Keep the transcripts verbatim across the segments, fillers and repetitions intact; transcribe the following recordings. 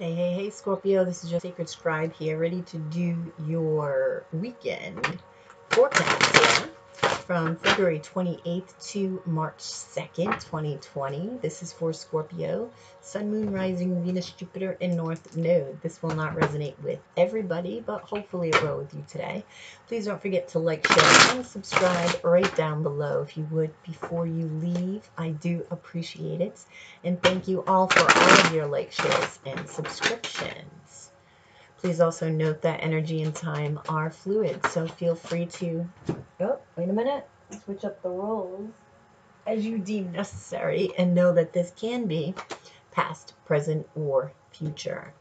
Hey, hey, hey, Scorpio, this is your Sacred Scribe here, ready to do your weekend forecast from February twenty-eighth to March second, twenty twenty. This is for Scorpio, Sun, Moon, Rising, Venus, Jupiter, and North Node. This will not resonate with everybody, but hopefully it will with you today. Please don't forget to like, share, and subscribe right down below if you would before you leave. I do appreciate it. And thank you all for all of your likes, shares, and subscriptions. Please also note that energy and time are fluid, so feel free to... Oh, wait a minute. Switch up the roles as you deem necessary, and know that this can be past, present, or future.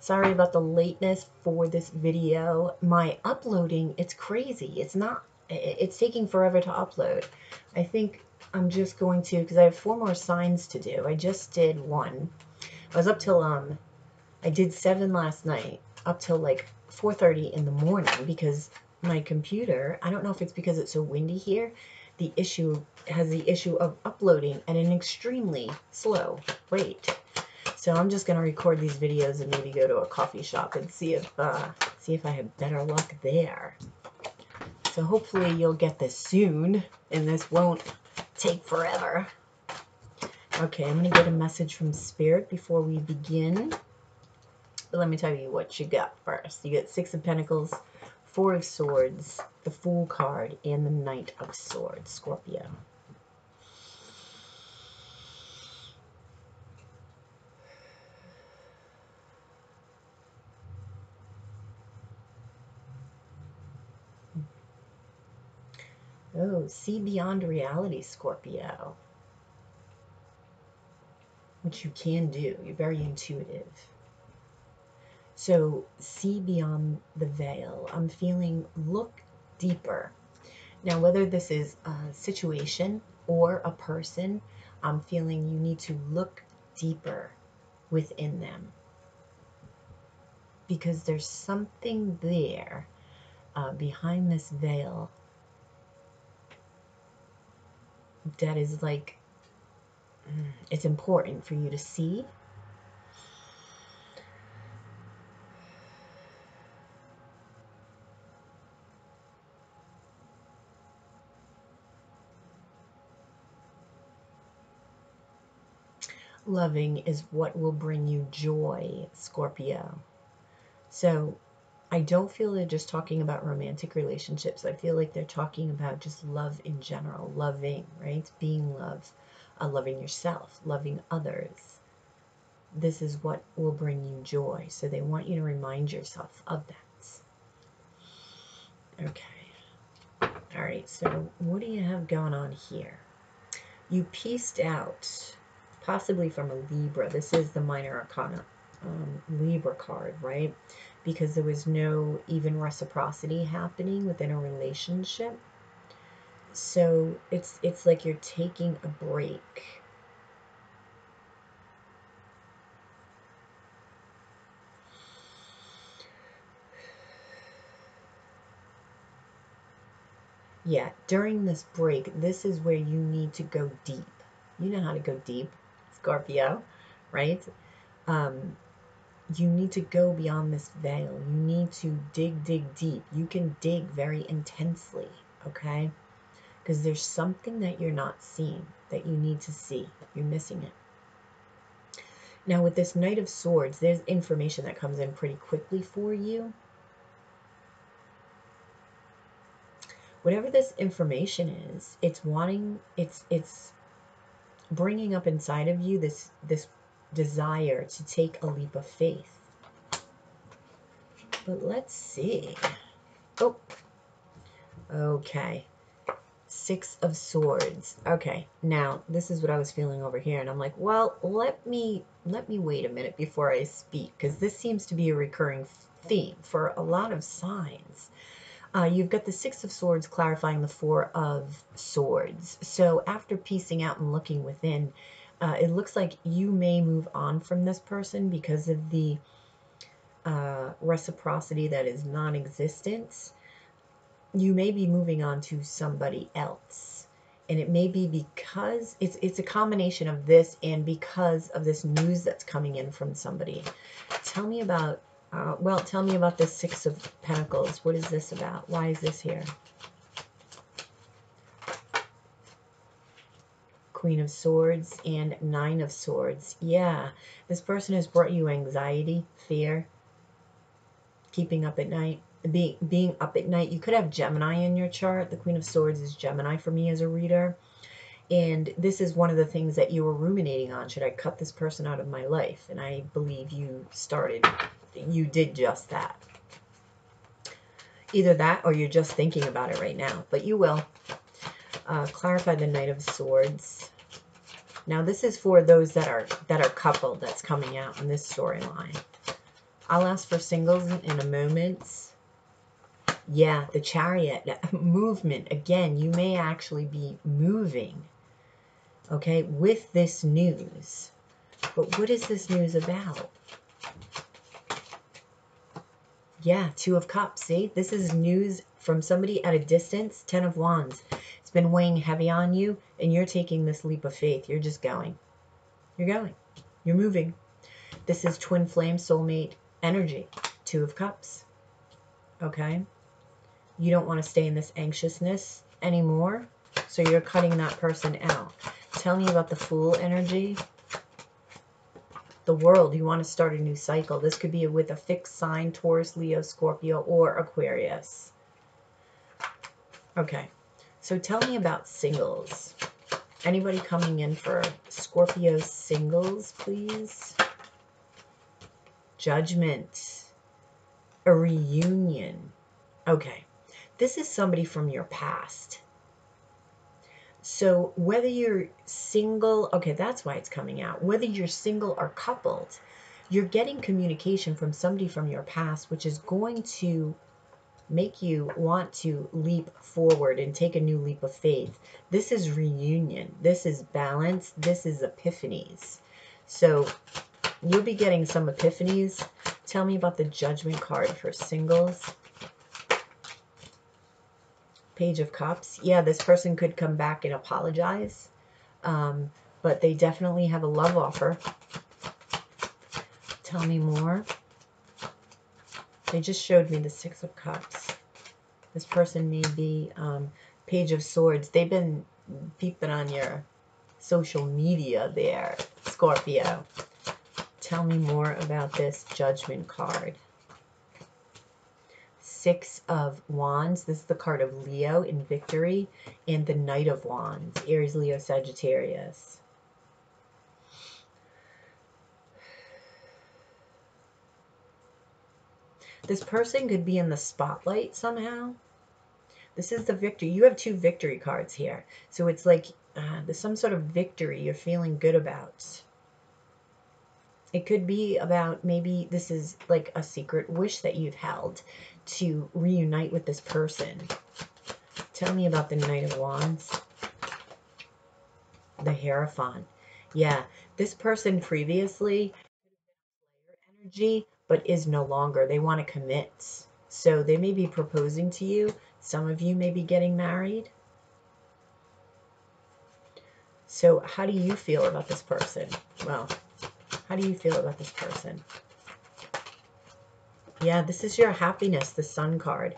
Sorry about the lateness for this video. My uploading, it's crazy. It's not, it's taking forever to upload. I think I'm just going to, because I have four more signs to do. I just did one. I was up till, um, I did seven last night, up till like four thirty in the morning, because my computer, I don't know if it's because it's so windy here, the issue has the issue of uploading at an extremely slow rate. So I'm just going to record these videos and maybe go to a coffee shop and see if uh, see if I have better luck there. So hopefully you'll get this soon and this won't take forever. Okay, I'm going to get a message from Spirit before we begin. But let me tell you what you got first. You get Six of Pentacles, Four of Swords, the Fool card, and the Knight of Swords, Scorpio. Oh, see beyond reality, Scorpio. Which you can do. You're very intuitive. So see beyond the veil. I'm feeling look deeper. Now, whether this is a situation or a person, I'm feeling you need to look deeper within them, because there's something there uh, behind this veil that is like, it's important for you to see. Loving is what will bring you joy, Scorpio. So I don't feel they're just talking about romantic relationships. I feel like they're talking about just love in general, loving, right? Being love, uh, loving yourself, loving others. This is what will bring you joy. So they want you to remind yourself of that. Okay. All right. So what do you have going on here? You pieced out... possibly from a Libra. This is the minor arcana um, Libra card, right? Because there was no even reciprocity happening within a relationship. So it's it's like you're taking a break. Yeah, during this break, this is where you need to go deep. You know how to go deep, Scorpio, right? Um, you need to go beyond this veil. You need to dig, dig deep. You can dig very intensely, okay? Because there's something that you're not seeing that you need to see. You're missing it. Now, with this Knight of Swords, there's information that comes in pretty quickly for you. Whatever this information is, it's wanting, it's, it's, bringing up inside of you this this desire to take a leap of faith. But let's see. Oh, okay. Six of Swords. Okay, now this is what I was feeling over here, and I'm like, well, let me let me wait a minute before I speak, because this seems to be a recurring theme for a lot of signs. Uh, you've got the Six of Swords clarifying the Four of Swords. So after piecing out and looking within, uh, it looks like you may move on from this person because of the uh, reciprocity that is non-existent. You may be moving on to somebody else. And it may be because it's, it's a combination of this and because of this news that's coming in from somebody. Tell me about, uh, well, tell me about the Six of Pentacles. What is this about? Why is this here? Queen of Swords and Nine of Swords. Yeah, this person has brought you anxiety, fear, keeping up at night. Being, being up at night. You could have Gemini in your chart. The Queen of Swords is Gemini for me as a reader. And this is one of the things that you were ruminating on. Should I cut this person out of my life? And I believe you started, you did just that. Either that or you're just thinking about it right now. But you will. Uh, clarify the Knight of Swords. Now this is for those that are, that are coupled, that's coming out in this storyline. I'll ask for singles in a moment. Yeah, the Chariot movement. Again, you may actually be moving, okay, with this news. But what is this news about? Yeah, Two of Cups. See, this is news from somebody at a distance. Ten of Wands. It's been weighing heavy on you, and you're taking this leap of faith. You're just going. You're going. You're moving. This is twin flame soulmate energy. Two of Cups. Okay. You don't want to stay in this anxiousness anymore, so you're cutting that person out. Tell me about the Fool energy. The World, you want to start a new cycle. This could be with a fixed sign, Taurus, Leo, Scorpio, or Aquarius. Okay, so tell me about singles. Anybody coming in for Scorpio singles, please? Judgment. A reunion. Okay. This is somebody from your past. So whether you're single, okay, that's why it's coming out. Whether you're single or coupled, you're getting communication from somebody from your past, which is going to make you want to leap forward and take a new leap of faith. This is reunion. This is balance. This is epiphanies. So you'll be getting some epiphanies. Tell me about the Judgment card for singles. Page of Cups. Yeah, this person could come back and apologize, um, but they definitely have a love offer. Tell me more. They just showed me the Six of Cups. This person may be um, Page of Swords. They've been peeping on your social media there, Scorpio. Tell me more about this Judgment card. Six of Wands. This is the card of Leo in victory. And the Knight of Wands. Aries, Leo, Sagittarius. This person could be in the spotlight somehow. This is the victory. You have two victory cards here. So it's like uh, there's some sort of victory you're feeling good about. It could be about maybe this is like a secret wish that you've held to reunite with this person. Tell me about the Knight of Wands. The Hierophant. Yeah, this person previously energy, but is no longer. They want to commit. So they may be proposing to you. Some of you may be getting married. So how do you feel about this person? Well, how do you feel about this person? Yeah, this is your happiness, the Sun card.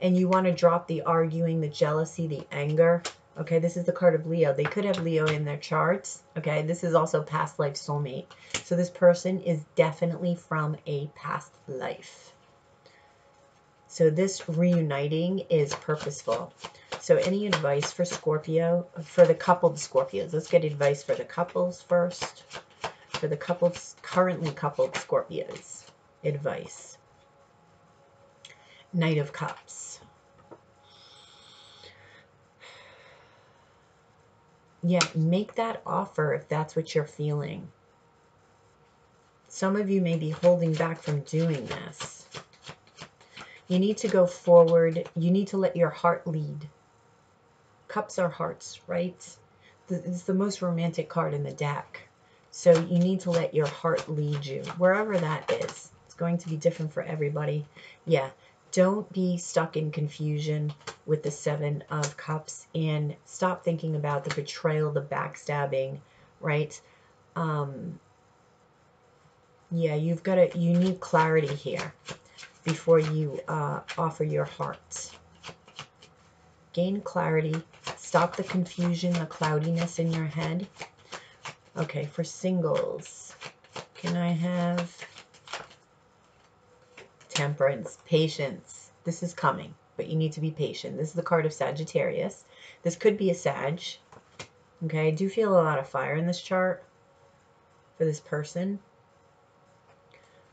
And you want to drop the arguing, the jealousy, the anger. Okay, this is the card of Leo. They could have Leo in their charts. Okay, this is also past life soulmate. So this person is definitely from a past life. So this reuniting is purposeful. So any advice for Scorpio, for the coupled Scorpios? Let's get advice for the couples first. For the coupled, currently coupled Scorpios. Advice. Knight of Cups. Yeah, make that offer if that's what you're feeling. Some of you may be holding back from doing this. You need to go forward. You need to let your heart lead. Cups are hearts, right? It's the most romantic card in the deck. So you need to let your heart lead you, wherever that is. It's going to be different for everybody. Yeah, Don't be stuck in confusion with the Seven of Cups, and stop thinking about the betrayal, the backstabbing, right? Um, yeah, you've got to, you need clarity here before you uh, offer your heart. Gain clarity, stop the confusion, the cloudiness in your head. Okay, for singles, can I have Temperance, patience? This is coming, but you need to be patient. This is the card of Sagittarius. This could be a Sag. Okay, I do feel a lot of fire in this chart for this person.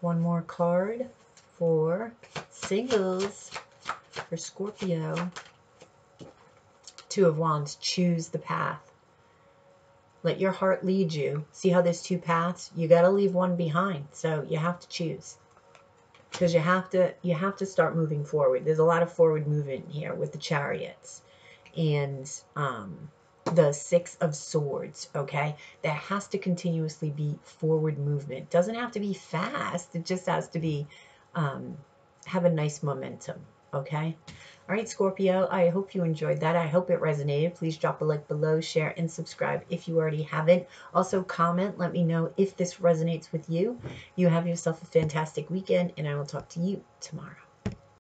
One more card for singles, for Scorpio. Two of Wands, choose the path. Let your heart lead you. See how there's two paths? You got to leave one behind, so you have to choose. Because you have to, you have to start moving forward. There's a lot of forward movement here with the Chariots and um, the Six of Swords, okay? There has to continuously be forward movement. Doesn't have to be fast. It just has to be, um, have a nice momentum, okay? All right, Scorpio, I hope you enjoyed that. I hope it resonated. Please drop a like below, share, and subscribe if you already haven't. Also, comment. Let me know if this resonates with you. You have yourself a fantastic weekend, and I will talk to you tomorrow.